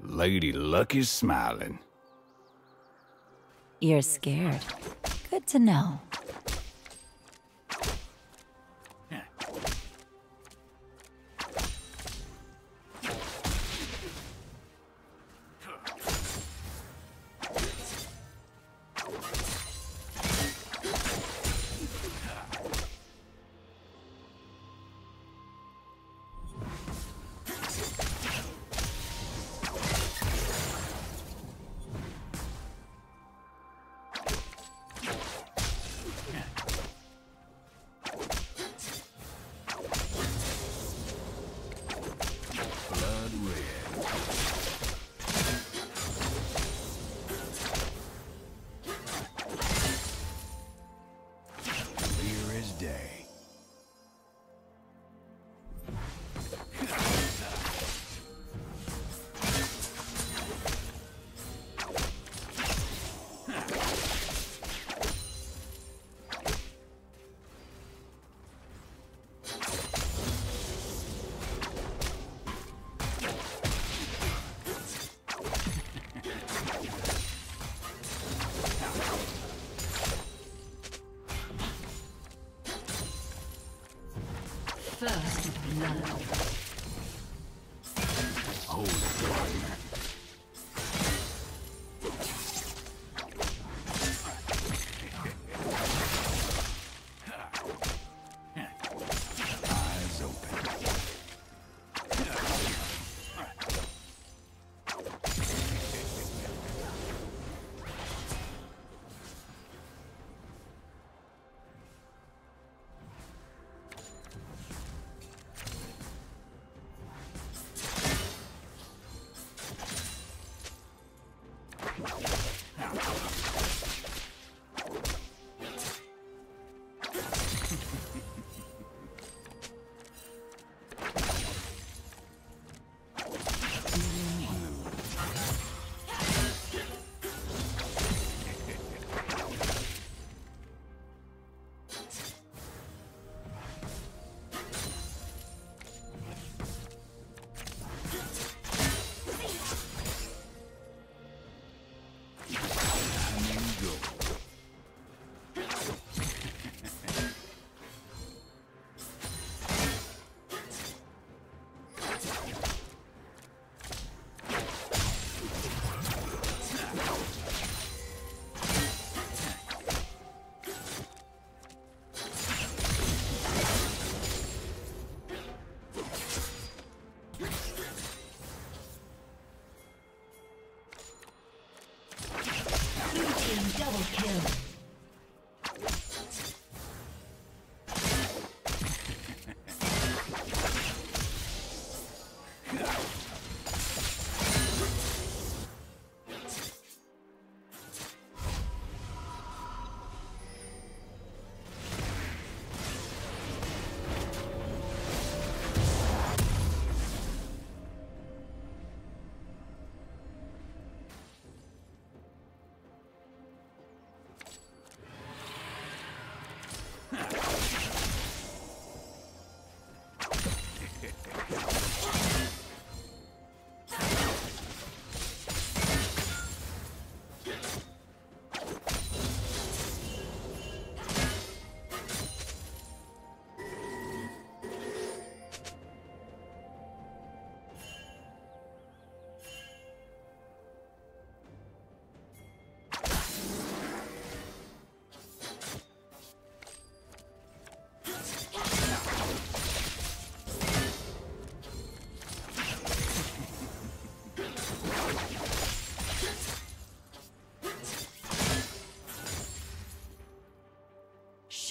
Lady Luck is smiling. You're scared. Good to know. First blood.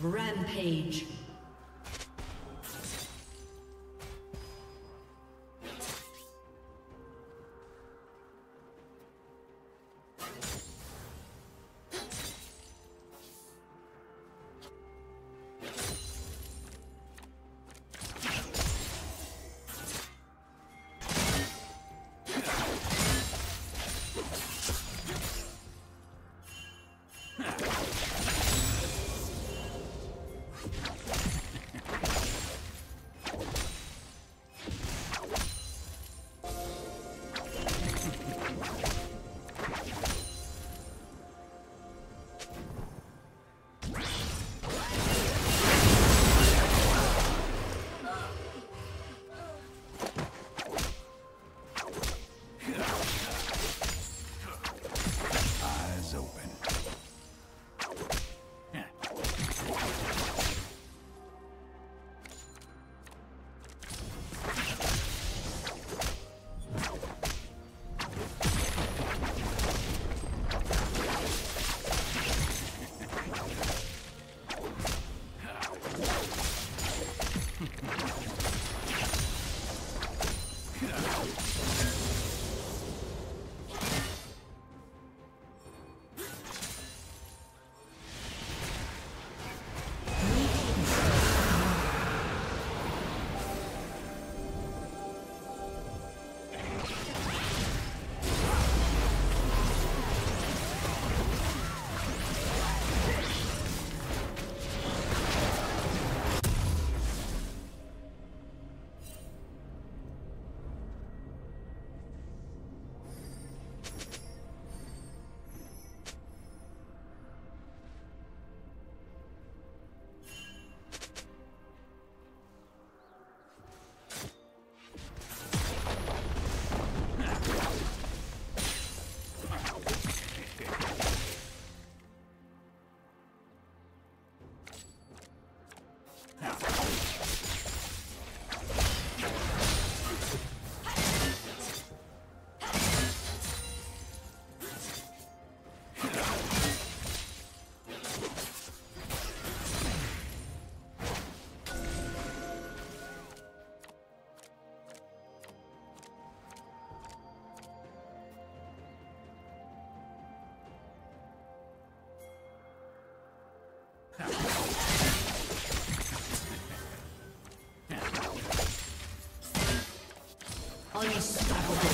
Rampage. Unstoppable.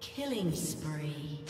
Killing spree.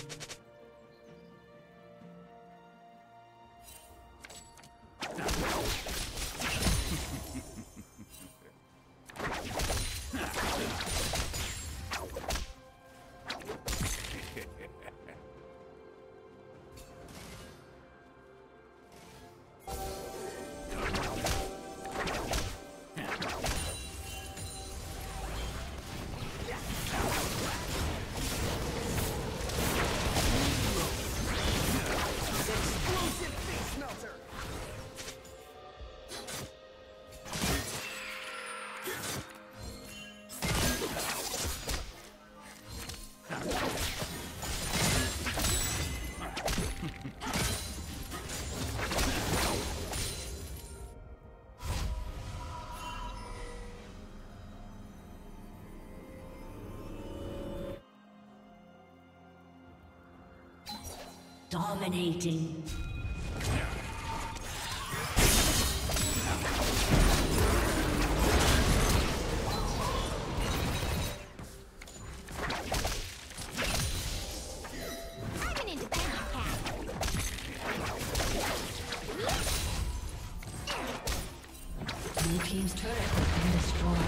Dominating. Blue team's turret has been destroyed.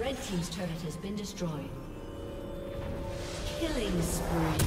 Red team's turret has been destroyed. Killing spree.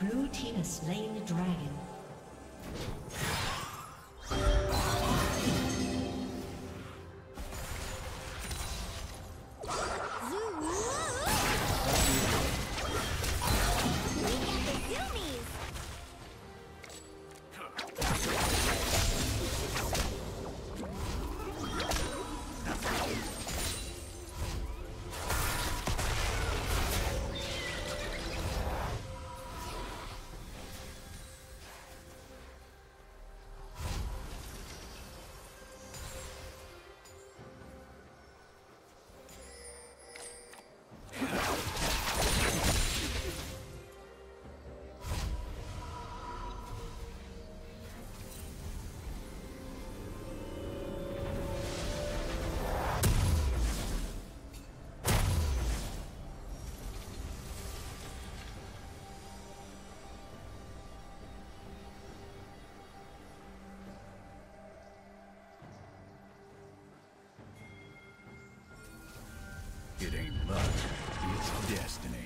Blue team has slain the dragon. It ain't luck, it's destiny.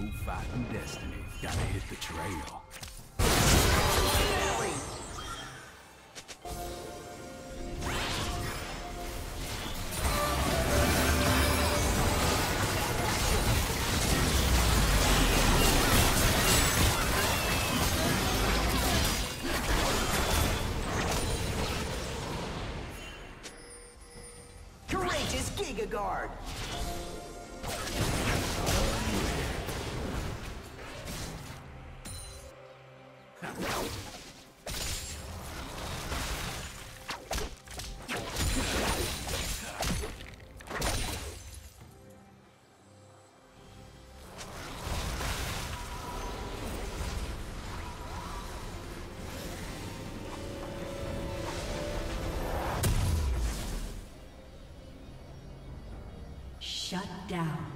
No fighting destiny. Gotta hit the trail. Courageous Giga Guard. Shut down.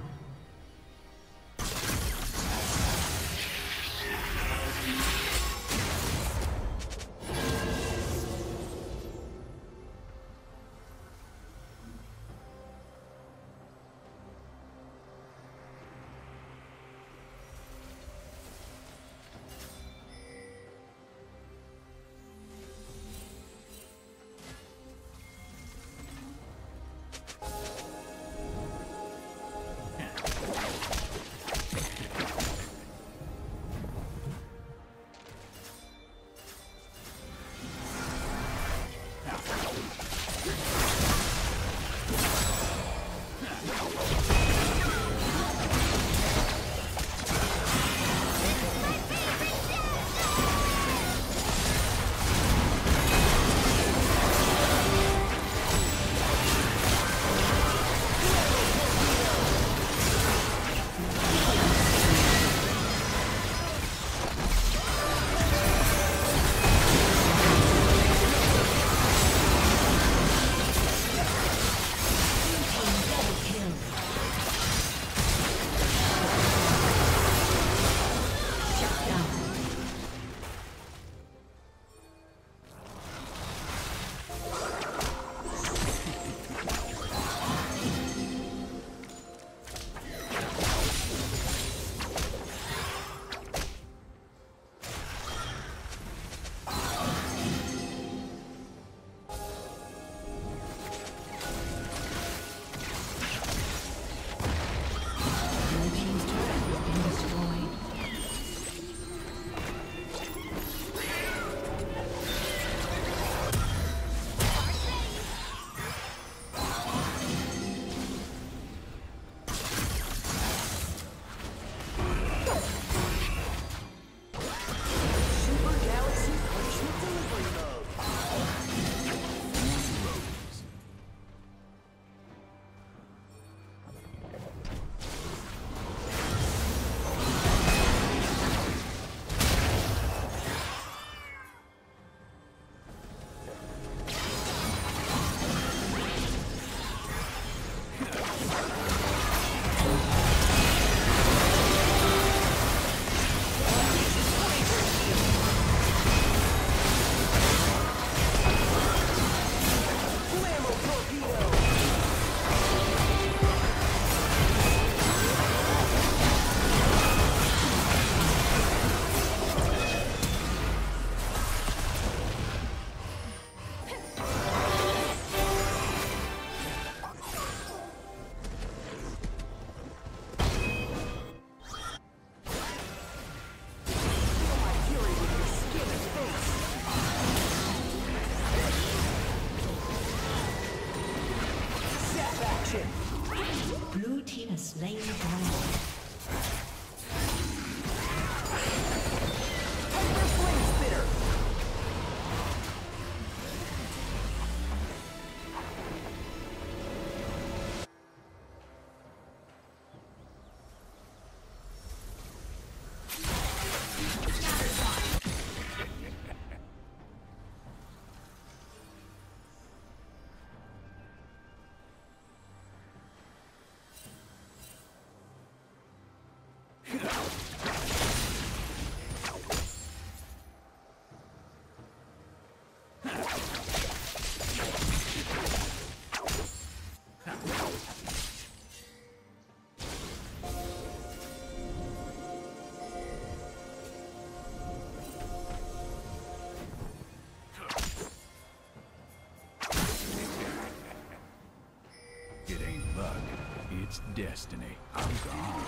destiny. I'm gone.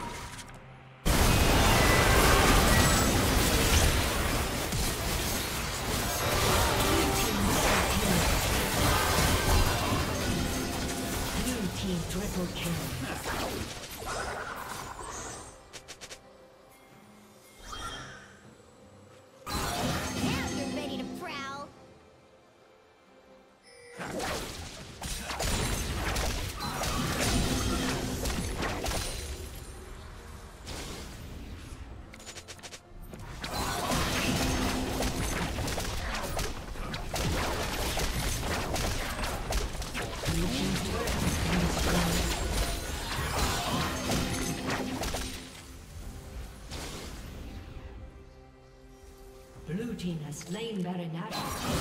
Triple kill. Now you're ready to prowl. Blue team has slain Baron Nashor.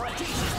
Right.